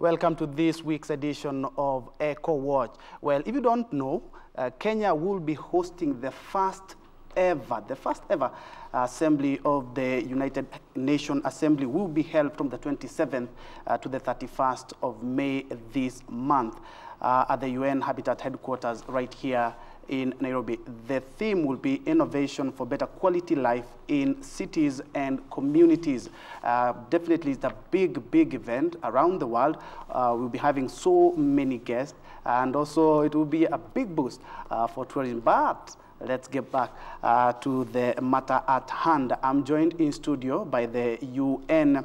Welcome to this week's edition of Eco Watch. Well, if you don't know, Kenya will be hosting the first ever Assembly of the United Nations Assembly will be held from the 27th to the 31st of May this month at the UN Habitat headquarters right here in Nairobi. The theme will be innovation for better quality life in cities and communities. Definitely it's a big event around the world. We'll be having so many guests, and also it will be a big boost for tourism. But let's get back to the matter at hand. I'm joined in studio by the UN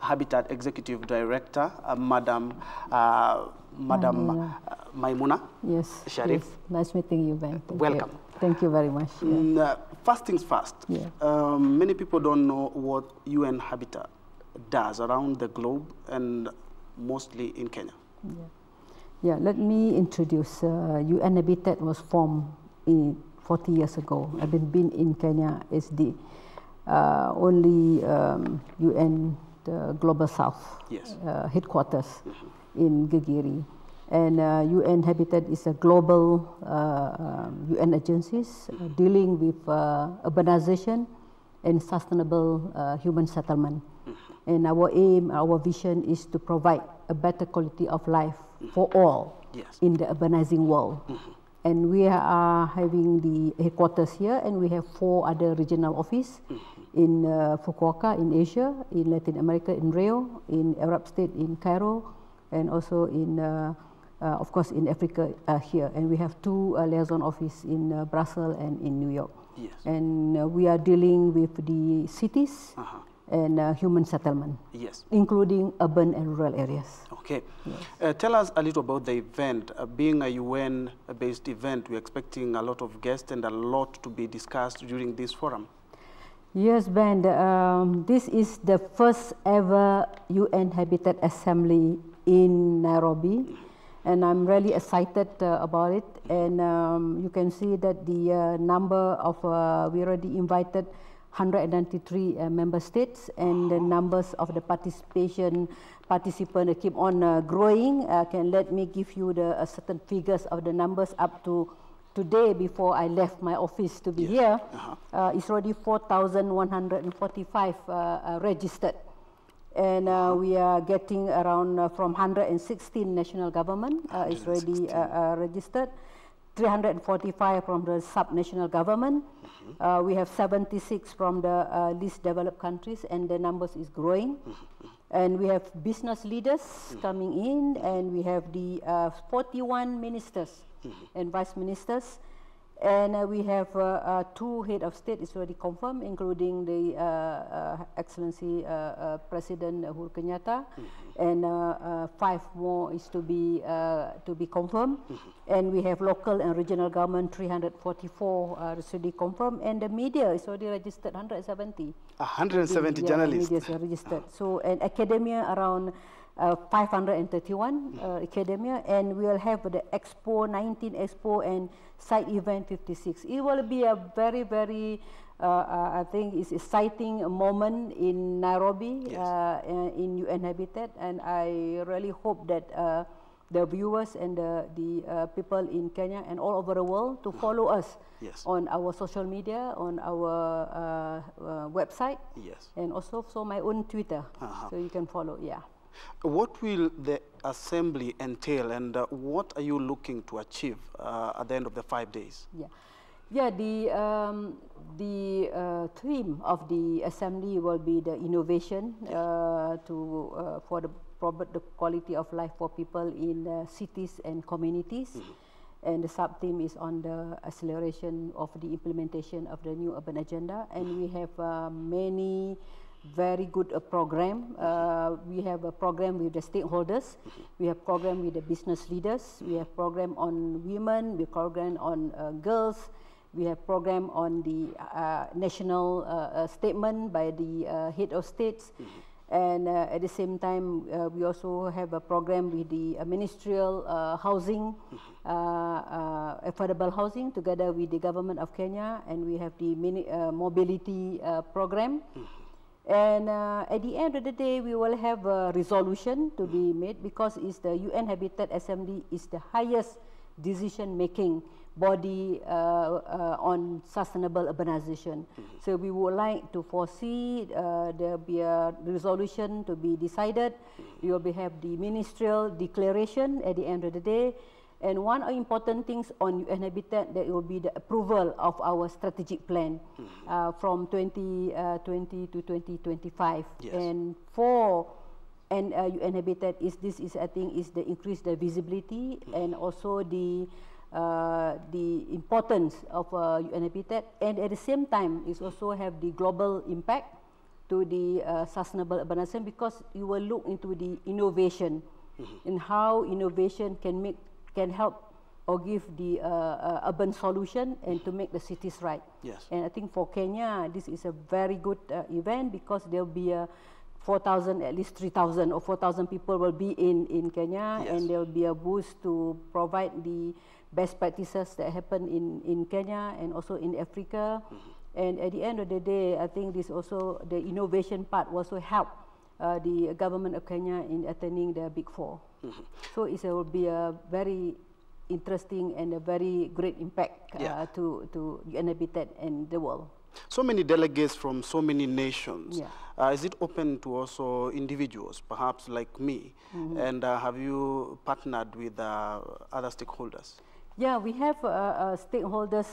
Habitat Executive Director, Madam Maimunah. Yes, Sharif. Yes. Nice meeting you, Ben. Welcome. Thank you very much. Yeah. First things first, yeah. Many people don't know what UN Habitat does around the globe and mostly in Kenya. Yeah. Yeah, let me introduce. UN Habitat was formed 40 years ago. I've been in Kenya as the only UN Global South, yes, headquarters, mm-hmm, in Gigiri. And UN Habitat is a global UN agency, mm-hmm, dealing with urbanization and sustainable human settlement. Mm-hmm. And our aim, our vision is to provide a better quality of life, mm-hmm, for all, yes, in the urbanizing world. Mm-hmm. And we are having the headquarters here, and we have 4 other regional offices, mm-hmm, in Fukuoka in Asia, in Latin America in Rio, in Arab State in Cairo, and also in, of course, in Africa here. And we have 2 liaison offices in Brussels and in New York. Yes. And we are dealing with the cities, uh-huh, and human settlement, yes, including urban and rural areas. Okay. Yes. Tell us a little about the event. Being a UN-based event, we're expecting a lot of guests and a lot to be discussed during this forum. Yes, Ben. This is the first ever UN Habitat Assembly in Nairobi, and I'm really excited about it. And you can see that the number of, we already invited 193 member states, and the numbers of the participants keep on growing. Can let me give you the certain figures of the numbers up to today before I left my office to be, yes, here. Uh-huh. It's already 4,145 registered, and we are getting around from 116 national government is already registered. 345 from the sub-national government. Mm-hmm. We have 76 from the least developed countries, and the numbers is growing. Mm-hmm. And we have business leaders, mm-hmm, coming in, and we have the 41 ministers, mm-hmm, and vice ministers. And we have 2 head of state is already confirmed, including the Excellency President Uhuru Kenyatta, mm-hmm, and 5 more is to be confirmed. Mm-hmm. And we have local and regional government 344 is already confirmed, and the media is already registered 170. 170 journalists. Media is registered. So, and academia around 531, mm-hmm, academia, and we will have the Expo 19 Expo and side event 56. It will be a very, very I think it's exciting moment in Nairobi, yes, in UN Habitat, and I really hope that the viewers and the people in Kenya and all over the world to follow us, yes, on our social media, on our website, yes, and also so my own Twitter, uh-huh, so you can follow, yeah. What will the assembly entail, and what are you looking to achieve at the end of the 5 days? Yeah, yeah. The theme of the assembly will be the innovation, yes, for the quality of life for people in cities and communities, mm-hmm, and the sub theme is on the acceleration of the implementation of the New Urban Agenda, and we have many very good program. We have a program with the stakeholders, we have program with the business leaders, we have program on women, we have program on girls, we have program on the national statement by the head of states, mm-hmm, and at the same time we also have a program with the ministerial housing, mm-hmm, affordable housing together with the government of Kenya, and we have the mobility program, mm-hmm. And at the end of the day, we will have a resolution to be made, because it's the UN Habitat Assembly is the highest decision-making body on sustainable urbanization. So we would like to foresee there will be a resolution to be decided. You will have the ministerial declaration at the end of the day. And one of the important things on UN Habitat, that will be the approval of our strategic plan from 2020 to 2025. Yes. And for UN Habitat, I think, is the increase the visibility and also the importance of UN Habitat. And at the same time, it also have the global impact to the sustainable urbanism, because you will look into the innovation and how innovation can make help or give the urban solution and to make the cities right. Yes. And I think for Kenya, this is a very good event, because there will be 4,000, at least 3,000 or 4,000 people will be in Kenya. Yes. And there will be a boost to provide the best practices that happen in Kenya and also in Africa. And at the end of the day, I think this also, the innovation part will also help the government of Kenya in attaining the Big Four. So it will be a very interesting and a very great impact to UN Habitat and the world. So many delegates from so many nations. Yeah. Is it open to also individuals, perhaps like me? And have you partnered with other stakeholders? Yeah, we have stakeholders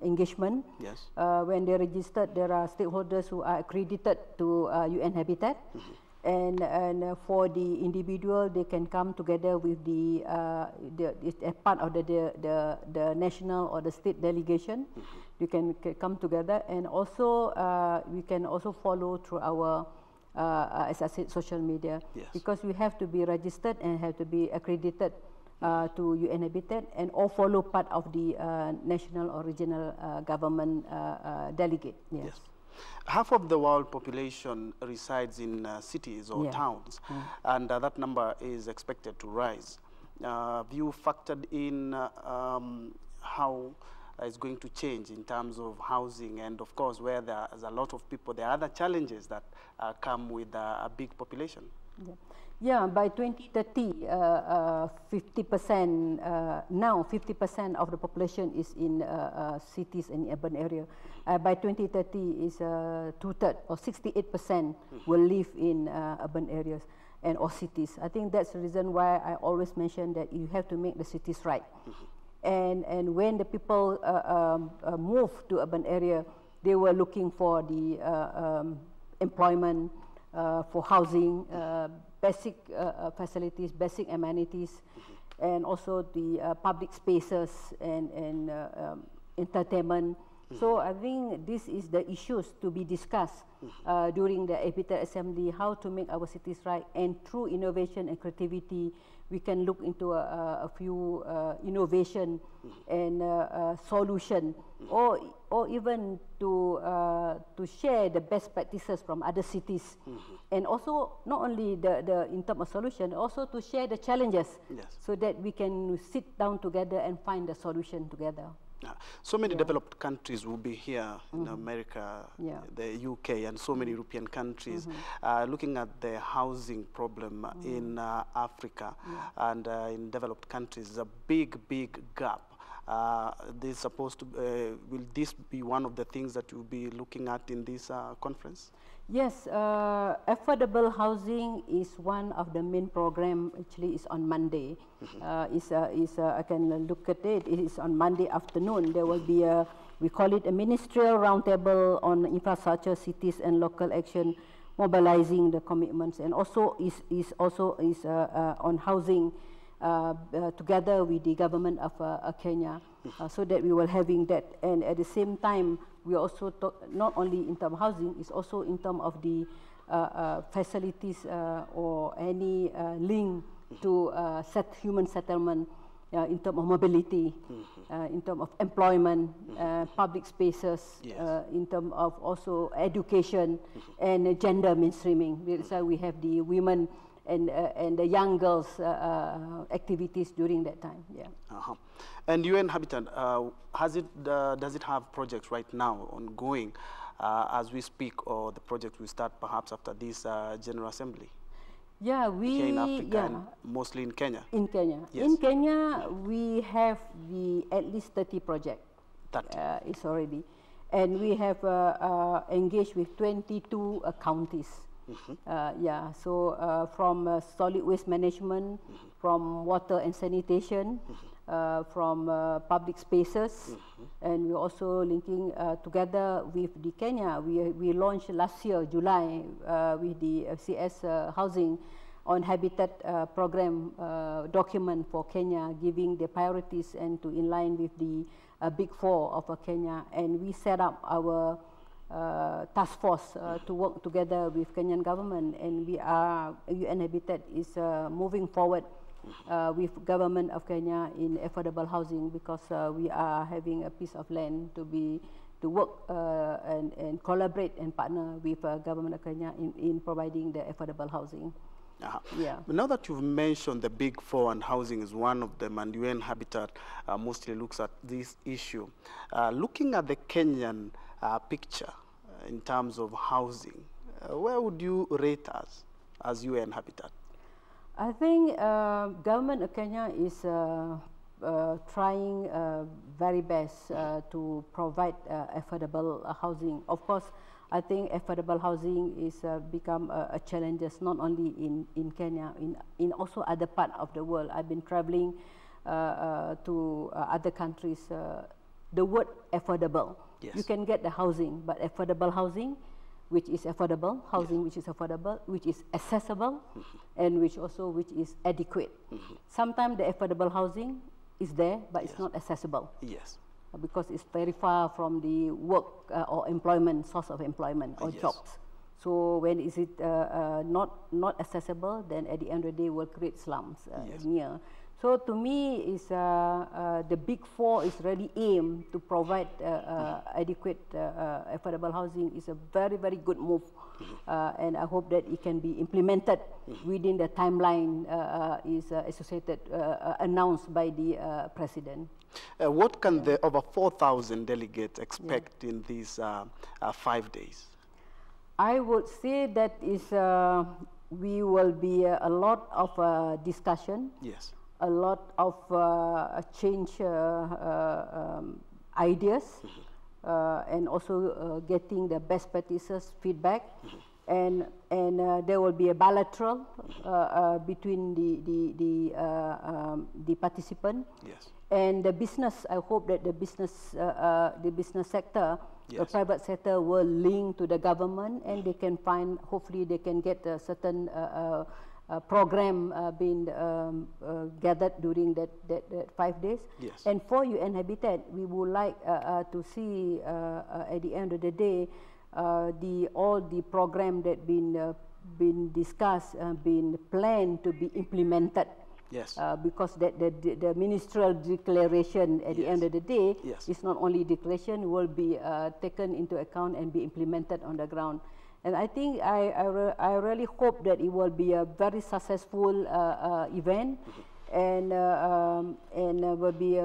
engagement. Yes. When they registered, there are stakeholders who are accredited to UN Habitat. And for the individual, they can come together with the part of the national or the state delegation. You can come together, and also we can also follow through our, as I said, social media. Yes. Because we have to be registered and have to be accredited to UN Habitat, and all follow part of the national or regional government delegate. Yes. Yes. Half of the world population resides in cities or towns, and that number is expected to rise. Have you factored in how it's going to change in terms of housing, and of course where there is a lot of people, there are other challenges that come with a big population? Yeah. Yeah, by 2030, 50%, now 50% of the population is in cities and urban area. By 2030, is 2/3 or 68% will live in urban areas and or cities. I think that's the reason why I always mention that you have to make the cities right. And when the people move to urban area, they were looking for the employment, for housing, basic facilities, basic amenities, and also the public spaces and entertainment. So I think this is the issues to be discussed during the Habitat Assembly, how to make our cities right, and through innovation and creativity, we can look into a few innovation and solution, or even to share the best practices from other cities, and also not only the in terms of solution, also to share the challenges, so that we can sit down together and find the solution together. So many developed countries will be here in America, the UK, and so many European countries looking at the housing problem in Africa and in developed countries. There's a big, big gap. This supposed to will this be one of the things that you'll be looking at in this conference? Yes, affordable housing is one of the main program. Actually, is on Monday. I can look at it. It is on Monday afternoon. There will be a, we call it a ministerial roundtable on infrastructure, cities, and local action, mobilizing the commitments, and also is on housing, together with the government of Kenya, so that we will having that. And at the same time, we also talk not only in terms of housing, it's also in terms of the facilities or any link to human settlement, in terms of mobility, in terms of employment, public spaces, in terms of also education and gender mainstreaming. That's why we have the women and the young girls activities during that time. Yeah. And UN Habitat, does it have projects right now ongoing as we speak, or the project will start perhaps after this General Assembly? Yeah, here in Africa, and mostly in Kenya. In Kenya. Yes. In Kenya, we have the at least 30 projects. 30. It's already. And we have engaged with 22 counties. Mm-hmm. Yeah, so from solid waste management, mm-hmm. from water and sanitation, mm-hmm. From public spaces, mm-hmm. and we're also linking together with the Kenya. We launched last year, July, with the FCS Housing on Habitat Program document for Kenya, giving the priorities and to in line with the Big Four of Kenya. And we set up our task force to work together with Kenyan government, and we are UN Habitat is moving forward with government of Kenya in affordable housing, because we are having a piece of land to work and collaborate and partner with government of Kenya in providing the affordable housing. Uh-huh. Yeah. But now that you've mentioned the Big Four and housing is one of them, and UN Habitat mostly looks at this issue, looking at the Kenyan picture in terms of housing, where would you rate us as UN Habitat? I think government of Kenya is trying very best to provide affordable housing. Of course, I think affordable housing is become a challenge, not only in Kenya, in also other parts of the world. I've been traveling to other countries. The word affordable, yes. You can get the housing, but affordable housing, which is affordable, housing, yes. Which is affordable, which is accessible, mm-hmm. and which is adequate. Mm-hmm. Sometimes the affordable housing is there, but yes. It's not accessible. Yes. Because it's very far from the work or employment, source of employment or yes. jobs. So when is it not accessible, then at the end of the day will create slums yes. near. So to me, is the Big Four is really aimed to provide adequate affordable housing is a very, very good move. Mm-hmm. And I hope that it can be implemented mm-hmm. within the timeline associated, announced by the President. What can the over 4,000 delegates expect yeah. in these 5 days? I would say that is we will be a lot of discussion, yes. a lot of change ideas, mm-hmm. And also getting the best practices feedback, mm-hmm. and there will be a bilateral mm-hmm. Between the participant yes. and the business. I hope that the business sector, yes. the private sector, will link to the government, and mm-hmm. they can find. Hopefully, they can get a certain. Program being gathered during that 5 days. Yes. And for UN Habitat, we would like to see at the end of the day all the program that been discussed, been planned to be implemented. Yes. Because that the ministerial declaration at yes. the end of the day yes. is not only declaration, will be taken into account and be implemented on the ground. And I think I really hope that it will be a very successful event, mm-hmm. and will be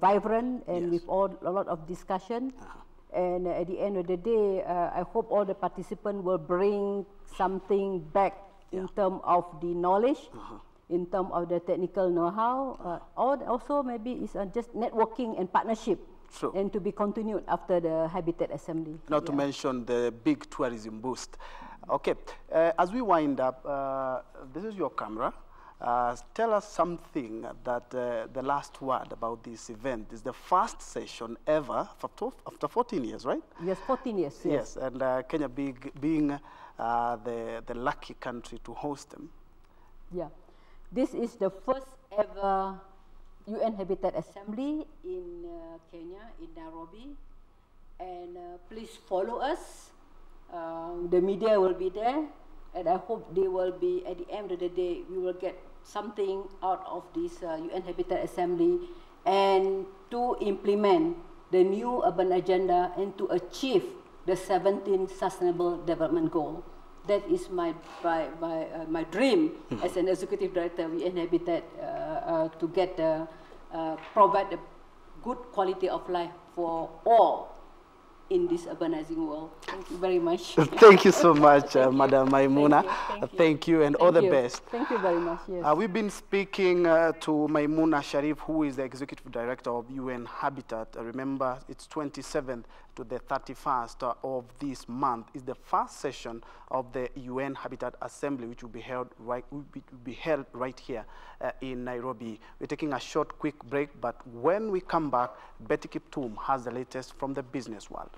vibrant and yes. with a lot of discussion. Uh-huh. And at the end of the day, I hope all the participants will bring something back yeah. in terms of the knowledge, uh-huh. in terms of the technical know-how, or also maybe it's just networking and partnership. So, and to be continued after the Habitat Assembly. Not yeah. to mention the big tourism boost. Okay, as we wind up, this is your camera. Tell us something that the last word about this event is the first session ever after 14 years, right? Yes, 14 years. Yes, yes. And Kenya being the lucky country to host them. Yeah, this is the first ever UN Habitat Assembly in Kenya, in Nairobi, and please follow us. The media will be there, and I hope they will be, at the end of the day, we will get something out of this UN Habitat Assembly, and to implement the New Urban Agenda and to achieve the 17th Sustainable Development Goal. That is my dream mm-hmm. as an executive director. We inhabit that to get provide a good quality of life for all in this urbanizing world. Thank you very much. Thank you so much, Madam Maimunah. Thank you and all the best. Thank you very much. Yes. We've been speaking to Maimunah Sharif, who is the Executive Director of UN Habitat. Remember, it's 27th to the 31st of this month is the first session of the UN Habitat Assembly, which will be held right here in Nairobi. We're taking a short, quick break, but when we come back, Betty Kiptoum has the latest from the business world.